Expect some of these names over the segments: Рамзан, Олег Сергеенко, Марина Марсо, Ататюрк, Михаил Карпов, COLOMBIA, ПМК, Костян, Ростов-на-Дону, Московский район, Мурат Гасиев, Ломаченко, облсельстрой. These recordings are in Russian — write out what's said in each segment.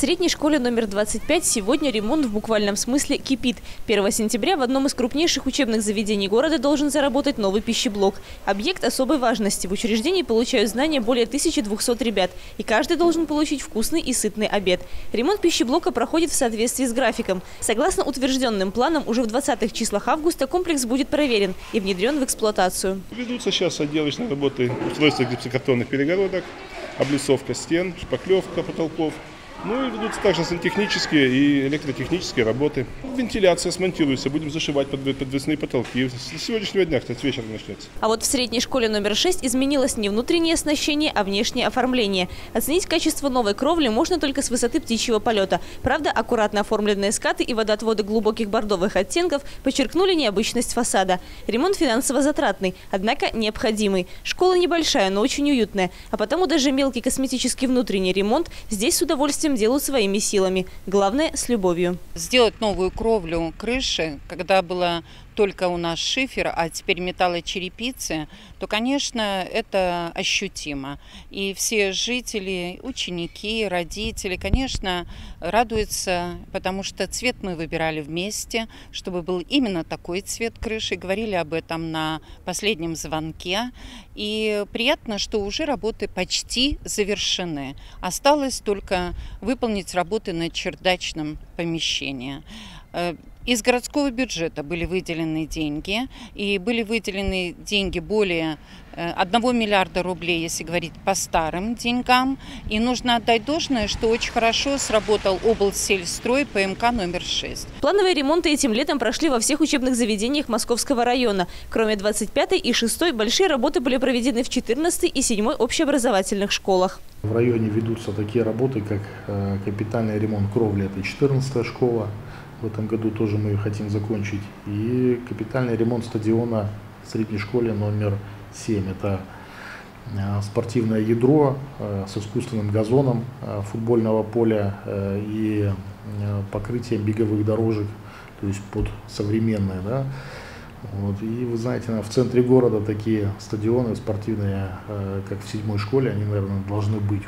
средней школе номер 25 сегодня ремонт в буквальном смысле кипит. 1 сентября в одном из крупнейших учебных заведений города должен заработать новый пищеблок. Объект особой важности. В учреждении получают знания более 1200 ребят, и каждый должен получить вкусный и сытный обед. Ремонт пищеблока проходит в соответствии с графиком. Согласно утвержденным планам, уже в 20-х числах августа комплекс будет проверен и внедрен в эксплуатацию. Ведутся сейчас отделочные работы устройства гипсокартонных перегородок, облицовка стен, шпаклевка потолков. Ну и ведутся также сантехнические и электротехнические работы. Вентиляция смонтируется, будем зашивать подвесные потолки. С сегодняшнего дня, кстати, с вечера начнется. А вот в средней школе номер 6 изменилось не внутреннее оснащение, а внешнее оформление. Оценить качество новой кровли можно только с высоты птичьего полета. Правда, аккуратно оформленные скаты и водоотводы глубоких бордовых оттенков подчеркнули необычность фасада. Ремонт финансово затратный, однако необходимый. Школа небольшая, но очень уютная. А потому даже мелкий косметический внутренний ремонт здесь с удовольствием делают своими силами. Главное – с любовью. Сделать новую кровлю крыши, когда была только у нас шифер, а теперь металлочерепицы, то, конечно, это ощутимо. И все жители, ученики, родители, конечно, радуются, потому что цвет мы выбирали вместе, чтобы был именно такой цвет крыши. Говорили об этом на последнем звонке. И приятно, что уже работы почти завершены. Осталось только выполнить работы на чердачном помещении. Из городского бюджета были выделены деньги, и были выделены деньги более 1 миллиарда рублей, если говорить по старым деньгам. И нужно отдать должное, что очень хорошо сработал облсельстрой ПМК номер 6. Плановые ремонты этим летом прошли во всех учебных заведениях Московского района. Кроме 25-й и 6-й, большие работы были проведены в 14-й и 7-й общеобразовательных школах. В районе ведутся такие работы, как капитальный ремонт кровли, это 14-я школа. В этом году тоже мы ее хотим закончить. И капитальный ремонт стадиона в средней школе номер 7. Это спортивное ядро с искусственным газоном футбольного поля и покрытием беговых дорожек, то есть под современное. Да? Вот. И вы знаете, в центре города такие стадионы спортивные, как в 7-й школе, они, наверное, должны быть,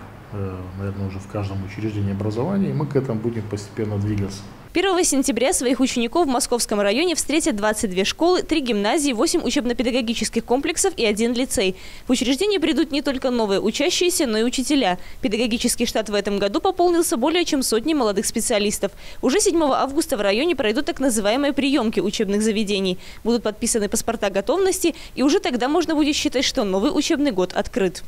наверное, уже в каждом учреждении образования, и мы к этому будем постепенно двигаться. 1 сентября своих учеников в Московском районе встретят 22 школы, 3 гимназии, 8 учебно-педагогических комплексов и 1 лицей. В учреждение придут не только новые учащиеся, но и учителя. Педагогический штат в этом году пополнился более чем сотней молодых специалистов. Уже 7 августа в районе пройдут так называемые приемки учебных заведений. Будут подписаны паспорта готовности, и уже тогда можно будет считать, что новый учебный год открыт.